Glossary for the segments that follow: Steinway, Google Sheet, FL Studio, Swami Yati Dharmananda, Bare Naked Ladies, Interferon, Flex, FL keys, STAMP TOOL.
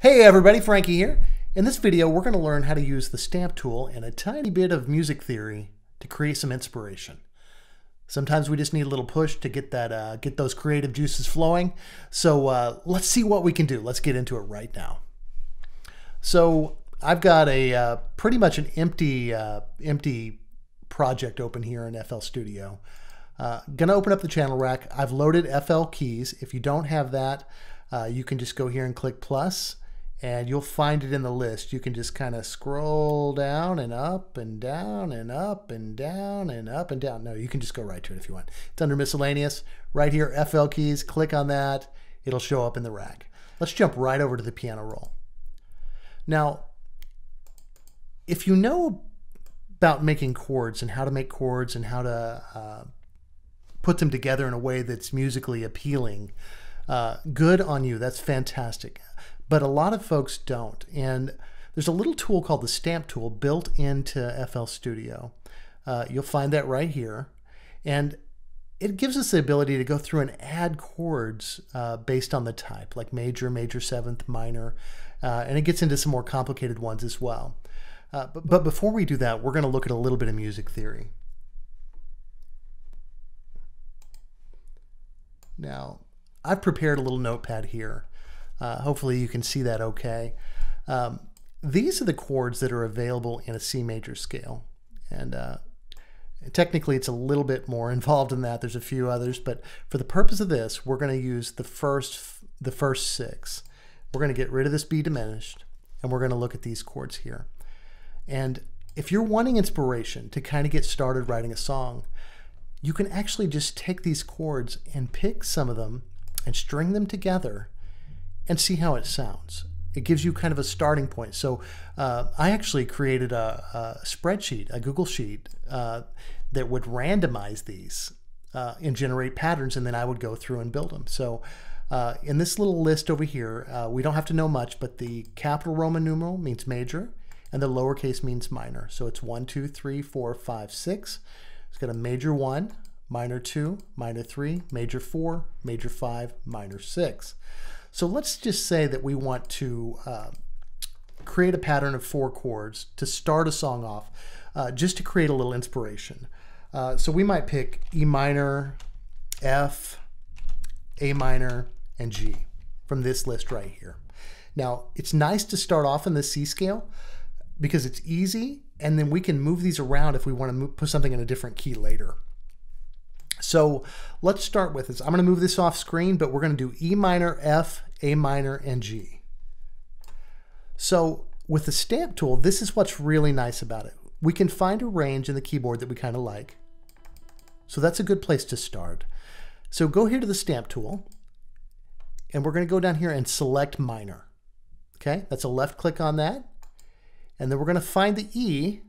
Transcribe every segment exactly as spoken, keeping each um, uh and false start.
Hey everybody, Frankie here. In this video we're going to learn how to use the stamp tool and a tiny bit of music theory to create some inspiration. Sometimes we just need a little push to get that, uh, get those creative juices flowing. So uh, let's see what we can do. Let's get into it right now. So I've got a uh, pretty much an empty, uh, empty project open here in F L Studio. Uh, gonna open up the channel rack. I've loaded F L keys. If you don't have that, uh, you can just go here and click plus, and you'll find it in the list. You can just kind of scroll down and up and down and up and down and up and down. No, you can just go right to it if you want. It's under miscellaneous, right here, F L keys. Click on that. It'll show up in the rack. Let's jump right over to the piano roll. Now, if you know about making chords and how to make chords and how to uh, put them together in a way that's musically appealing, uh, good on you. That's fantastic. But a lot of folks don't. And there's a little tool called the Stamp Tool built into F L Studio. Uh, you'll find that right here. And it gives us the ability to go through and add chords uh, based on the type, like major, major seventh, minor. Uh, and it gets into some more complicated ones as well. Uh, but, but before we do that, we're going to look at a little bit of music theory. Now, I've prepared a little notepad here. Uh, hopefully you can see that okay. Um, these are the chords that are available in a C major scale. And uh, technically it's a little bit more involved than that. There's a few others, but for the purpose of this, we're going to use the first, the first six. We're going to get rid of this B diminished, and we're going to look at these chords here. And if you're wanting inspiration to kind of get started writing a song, you can actually just take these chords and pick some of them and string them together and see how it sounds. It gives you kind of a starting point. So uh, I actually created a, a spreadsheet, a Google Sheet, uh, that would randomize these uh, and generate patterns, and then I would go through and build them. So uh, in this little list over here, uh, we don't have to know much, but the capital Roman numeral means major, and the lowercase means minor. So it's one, two, three, four, five, six. It's got a major one, minor two, minor three, major four, major five, minor six. So let's just say that we want to uh, create a pattern of four chords to start a song off, uh, just to create a little inspiration. Uh, so we might pick E minor, F, A minor, and G from this list right here. Now, it's nice to start off in the C scale because it's easy, and then we can move these around if we want to move, put something in a different key later. So let's start with this. I'm going to move this off screen, but we're going to do E minor, F, A minor, and G. So with the stamp tool, this is what's really nice about it. We can find a range in the keyboard that we kind of like. So that's a good place to start. So go here to the stamp tool, and we're going to go down here and select minor. Okay, that's a left click on that. And then we're going to find the E,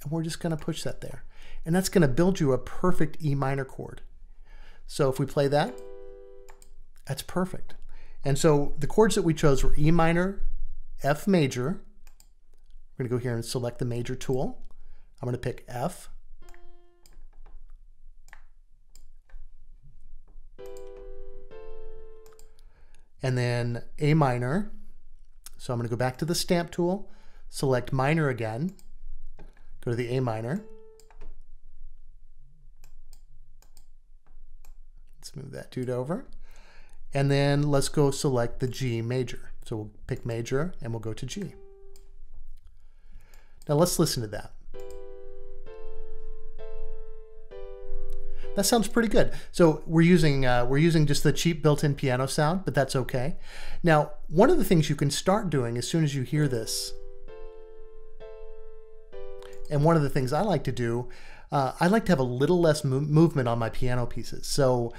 and we're just going to push that there. And that's going to build you a perfect E minor chord. So if we play that, that's perfect. And so the chords that we chose were E minor, F major. We're going to go here and select the major tool. I'm going to pick F. And then A minor. So I'm going to go back to the stamp tool, select minor again, go to the A minor. Let's move that dude over. And then let's go select the G major. So we'll pick major and we'll go to G. Now let's listen to that. That sounds pretty good. So we're using, uh, we're using just the cheap built-in piano sound, but that's okay. Now, one of the things you can start doing as soon as you hear this, and one of the things I like to do, Uh, I like to have a little less mo movement on my piano pieces. So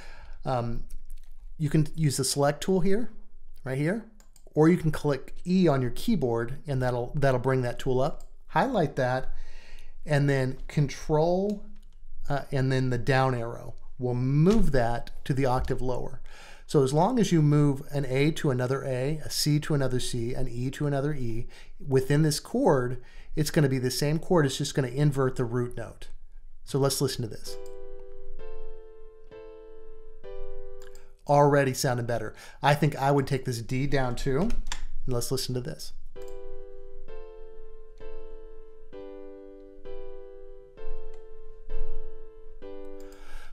um, you can use the select tool here, right here, or you can click E on your keyboard and that'll, that'll bring that tool up. Highlight that, and then control, uh, and then the down arrow will move that to the octave lower. So as long as you move an A to another A, a C to another C, an E to another E, within this chord, it's gonna be the same chord, it's just gonna invert the root note. So let's listen to this. Already sounded better. I think I would take this D down too. and let's listen to this.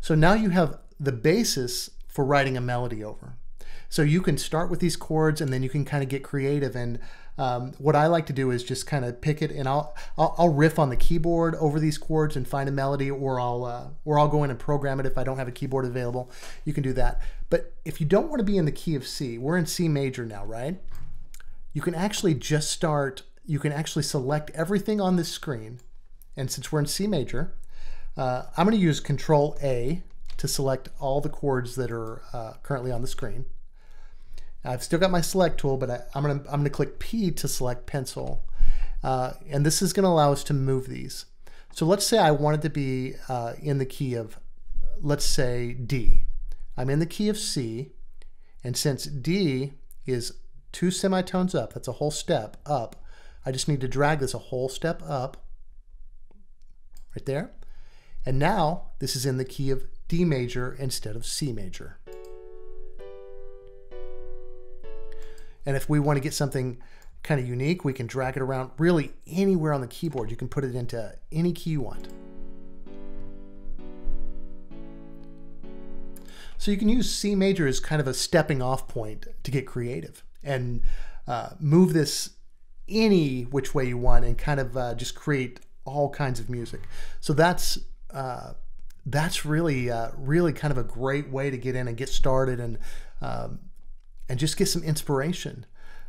So now you have the basis for writing a melody over. So you can start with these chords and then you can kind of get creative. And um, what I like to do is just kind of pick it, and I'll, I'll, I'll riff on the keyboard over these chords and find a melody, or I'll, uh, or I'll go in and program it if I don't have a keyboard available. You can do that. But if you don't want to be in the key of C, we're in C major now, right? You can actually just start, you can actually select everything on this screen. And since we're in C major, uh, I'm going to use Control A to select all the chords that are uh, currently on the screen. I've still got my select tool, but I, I'm gonna, I'm gonna click P to select pencil. Uh, and this is gonna allow us to move these. So let's say I wanted to be uh, in the key of, let's say, D. I'm in the key of C, and since D is two semitones up, that's a whole step up, I just need to drag this a whole step up, right there. And now this is in the key of D major instead of C major. And if we want to get something kind of unique, we can drag it around really anywhere on the keyboard. You can put it into any key you want. So you can use C major as kind of a stepping off point to get creative and uh, move this any which way you want and kind of uh, just create all kinds of music. So that's uh, that's really, uh, really kind of a great way to get in and get started and um, and just get some inspiration.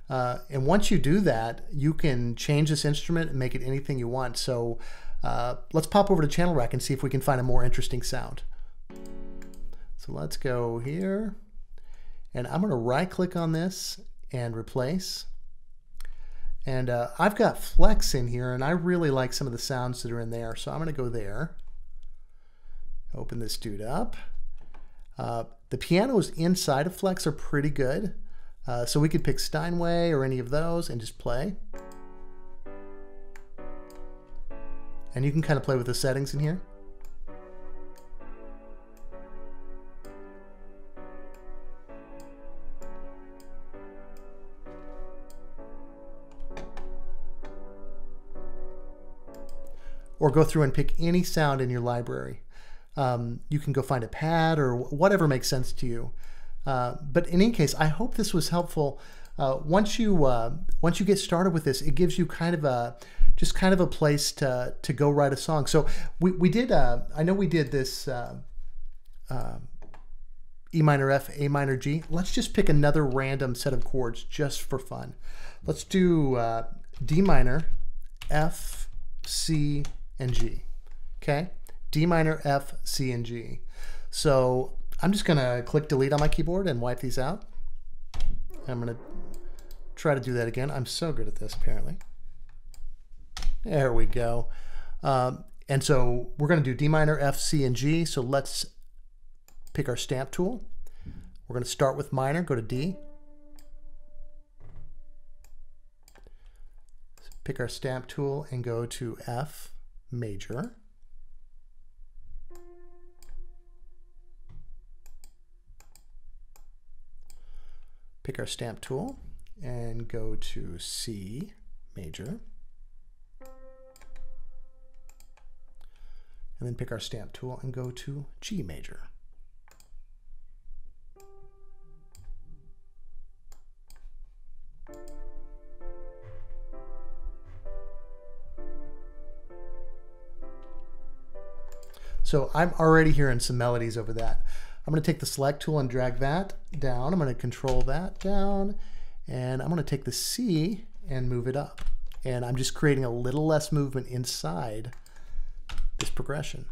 Uh, and once you do that, you can change this instrument and make it anything you want. So uh, let's pop over to Channel Rack and see if we can find a more interesting sound. So let's go here, and I'm gonna right click on this and replace. And uh, I've got Flex in here, and I really like some of the sounds that are in there. So I'm gonna go there, open this dude up. Uh, the pianos inside of Flex are pretty good, uh, so we could pick Steinway or any of those and just play. And you can kind of play with the settings in here. Or go through and pick any sound in your library. Um, you can go find a pad or whatever makes sense to you. Uh, but in any case, I hope this was helpful. Uh, once you uh, once you get started with this, it gives you kind of a just kind of a place to to go write a song. So we we did. Uh, I know we did this uh, uh, E minor F, A minor G. Let's just pick another random set of chords just for fun. Let's do uh, D minor, F, C, and G. Okay. D minor, F, C, and G. So I'm just gonna click delete on my keyboard and wipe these out. I'm gonna try to do that again. I'm so good at this, apparently. There we go. Um, and so we're gonna do D minor, F, C, and G. So let's pick our stamp tool. We're gonna start with minor, go to D. Pick our stamp tool and go to F major. Pick our stamp tool and go to C major. And then pick our stamp tool and go to G major. So I'm already hearing some melodies over that. I'm going to take the select tool and drag that down. I'm going to control that down, and I'm going to take the C and move it up. And I'm just creating a little less movement inside this progression.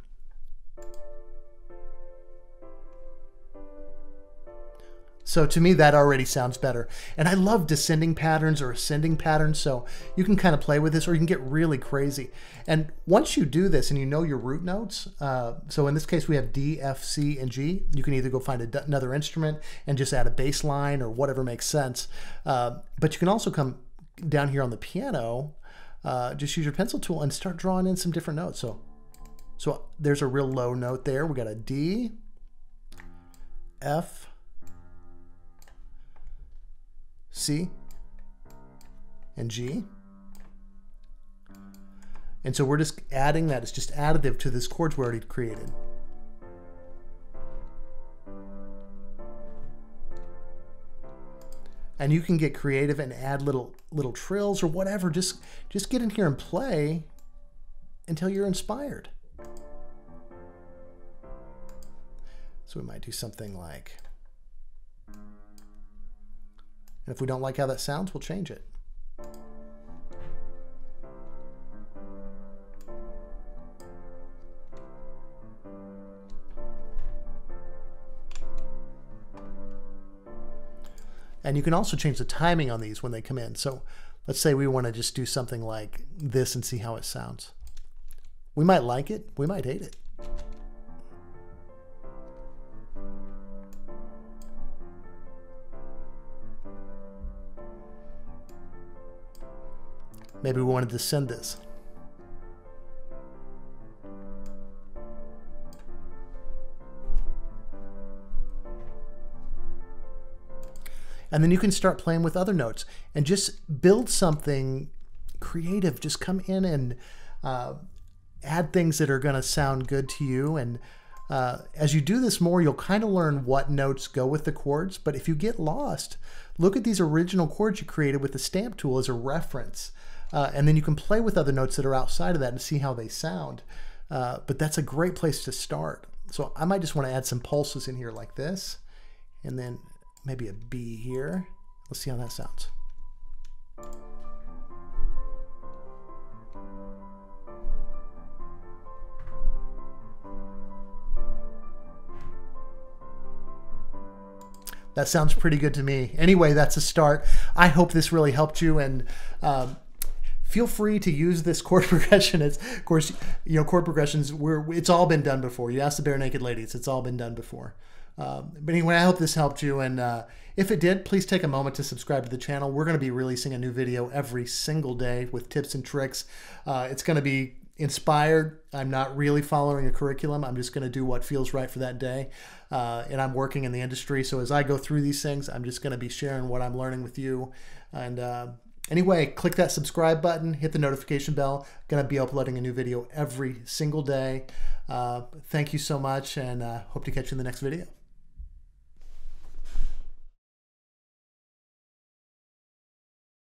So to me, that already sounds better. And I love descending patterns or ascending patterns, so you can kind of play with this, or you can get really crazy. And once you do this and you know your root notes, uh, so in this case we have D, F, C, and G, you can either go find a, another instrument and just add a bass line or whatever makes sense. Uh, but you can also come down here on the piano, uh, just use your pencil tool and start drawing in some different notes. So, so there's a real low note there. We got a D, F, C, and G. And so we're just adding that. It's just additive to this chords we already created. And you can get creative and add little little trills or whatever. Just just get in here and play until you're inspired. So we might do something like, and if we don't like how that sounds, we'll change it. And you can also change the timing on these when they come in. So let's say we want to just do something like this and see how it sounds. We might like it, we might hate it. Maybe we wanted to send this. And then you can start playing with other notes and just build something creative. Just come in and uh, add things that are going to sound good to you. And uh, as you do this more, you'll kind of learn what notes go with the chords. But if you get lost, look at these original chords you created with the stamp tool as a reference. Uh, and then you can play with other notes that are outside of that and see how they sound. Uh, but that's a great place to start. So I might just want to add some pulses in here like this. And then maybe a B here. Let's see how that sounds. That sounds pretty good to me. Anyway, that's a start. I hope this really helped you, and um, feel free to use this chord progression. It's, of course, you know, chord progressions, we're, it's all been done before. You ask the Bare Naked Ladies, it's all been done before. Um, but anyway, I hope this helped you, and uh, if it did, please take a moment to subscribe to the channel. We're going to be releasing a new video every single day with tips and tricks. Uh, it's going to be inspired. I'm not really following a curriculum. I'm just going to do what feels right for that day, uh, and I'm working in the industry, so as I go through these things, I'm just going to be sharing what I'm learning with you. And uh, anyway, click that subscribe button, hit the notification bell. I'm going to be uploading a new video every single day. Uh, thank you so much, and uh, hope to catch you in the next video.